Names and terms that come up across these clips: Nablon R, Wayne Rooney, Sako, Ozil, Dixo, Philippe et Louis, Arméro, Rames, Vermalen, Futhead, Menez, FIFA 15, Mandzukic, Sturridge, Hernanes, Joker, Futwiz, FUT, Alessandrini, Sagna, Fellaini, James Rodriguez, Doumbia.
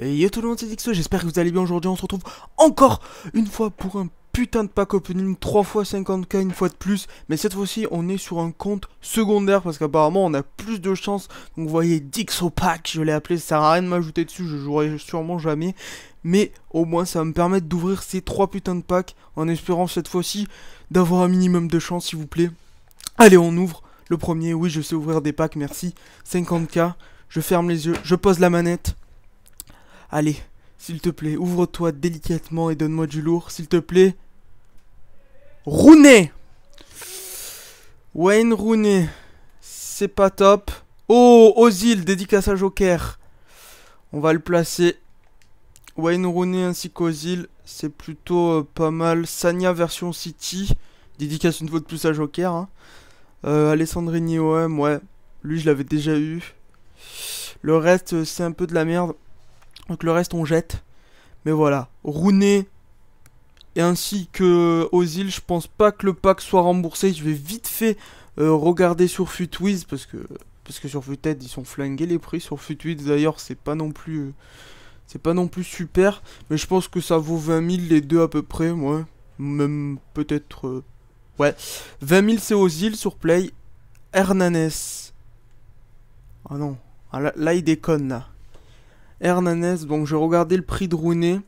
Et yo tout le monde, c'est Dixo, j'espère que vous allez bien. Aujourd'hui on se retrouve encore une fois pour un putain de pack opening, 3 fois 50 000 une fois de plus. Mais cette fois-ci on est sur un compte secondaire parce qu'apparemment on a plus de chance. Donc vous voyez, Dixo pack, je l'ai appelé, ça sert à rien de m'ajouter dessus, je jouerai sûrement jamais. Mais au moins ça va me permettre d'ouvrir ces 3 putains de packs en espérant cette fois-ci d'avoir un minimum de chance, s'il vous plaît. Allez, on ouvre. Le premier, oui, je sais ouvrir des packs, merci. 50 000, je ferme les yeux, je pose la manette. Allez, s'il te plaît, ouvre-toi délicatement et donne-moi du lourd, s'il te plaît. Rooney, Wayne Rooney, c'est pas top. Oh, Ozil, dédicace à Joker. On va le placer. Wayne Rooney ainsi qu'Ozil, c'est plutôt pas mal. Sagna version City, dédicace une fois de plus à Joker, hein. Alessandrini, ouais, lui je l'avais déjà eu. Le reste c'est un peu de la merde, donc le reste on jette. Mais voilà, Rooney et ainsi que Ozil, je pense pas que le pack soit remboursé. Je vais vite fait regarder sur Futwiz parce que sur Futhead ils sont flingués les prix. Sur Futwiz d'ailleurs c'est pas non plus super, mais je pense que ça vaut 20 000 les deux à peu près, ouais, même peut-être. Ouais, 20 000 c'est Ozil sur Play. Hernanes. Ah non, ah, là il déconne là. Hernanes, donc je vais regarder le prix de Rooney.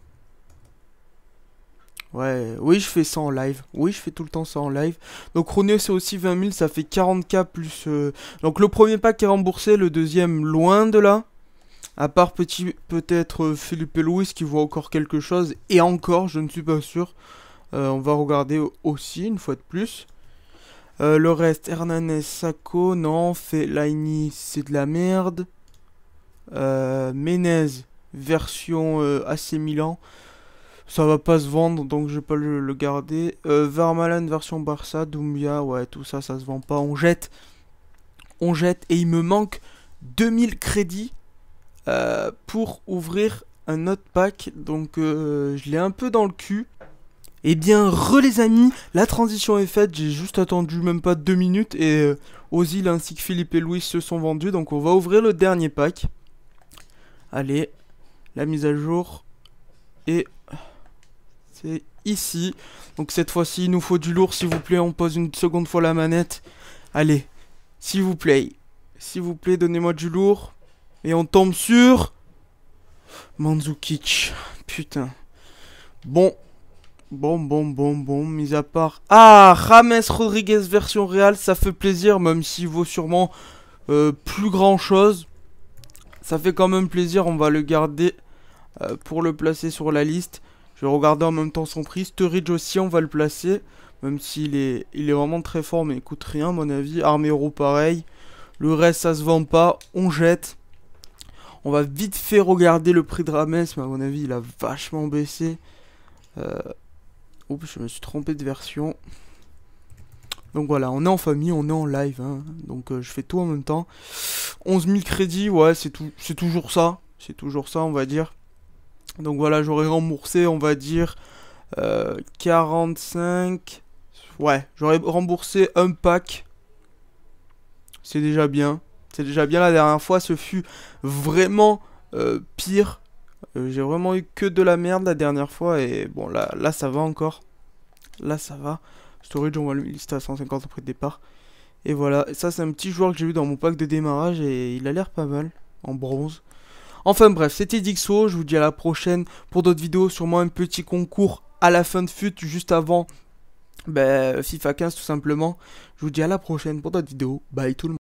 Ouais, oui je fais ça en live. Oui je fais tout le temps ça en live. Donc Rooney c'est aussi 20 000, ça fait 40 000 plus... Donc le premier pack est remboursé, le deuxième loin de là. À part peut-être Philippe et Louis qui voit encore quelque chose. Et encore, je ne suis pas sûr. On va regarder aussi une fois de plus. Le reste, Hernanes, Sako, non. Fellaini, c'est de la merde. Menez, version AC Milan. Ça va pas se vendre, donc je vais pas le garder. Vermalen, version Barça, Doumbia, ouais, tout ça, ça se vend pas. On jette. On jette. Et il me manque 2000 crédits pour ouvrir un autre pack. Donc je l'ai un peu dans le cul. Et eh bien, re les amis, la transition est faite, j'ai juste attendu même pas 2 minutes et Ozil ainsi que Philippe et Louis se sont vendus, donc on va ouvrir le dernier pack. Allez, la mise à jour, et c'est ici, donc cette fois-ci il nous faut du lourd, s'il vous plaît, on pose une seconde fois la manette. Allez, s'il vous plaît, donnez-moi du lourd, et on tombe sur... Mandzukic, putain, bon... Bon, mis à part... Ah, James Rodriguez version Real, ça fait plaisir, même s'il vaut sûrement plus grand chose. Ça fait quand même plaisir, on va le garder pour le placer sur la liste. Je vais regarder en même temps son prix. Sturridge aussi, on va le placer, même s'il est, il est vraiment très fort, mais il coûte rien à mon avis. Arméro pareil, le reste ça se vend pas, on jette. On va vite fait regarder le prix de Rames, mais à mon avis il a vachement baissé. Oups, je me suis trompé de version. Donc voilà, on est en famille, on est en live, hein. Donc je fais tout en même temps. 11 000 crédits, ouais, c'est toujours ça. C'est toujours ça, on va dire. Donc voilà, j'aurais remboursé, on va dire, 45. Ouais, j'aurais remboursé un pack. C'est déjà bien. C'est déjà bien, la dernière fois, ce fut vraiment pire. J'ai vraiment eu que de la merde la dernière fois et bon là ça va encore. Là ça va. Storage, on va le lister à 150 après le départ. Et voilà, ça c'est un petit joueur que j'ai eu dans mon pack de démarrage et il a l'air pas mal en bronze. Enfin bref, c'était Dixo, je vous dis à la prochaine pour d'autres vidéos, sûrement un petit concours à la fin de FUT juste avant FIFA 15 tout simplement. Je vous dis à la prochaine pour d'autres vidéos. Bye tout le monde.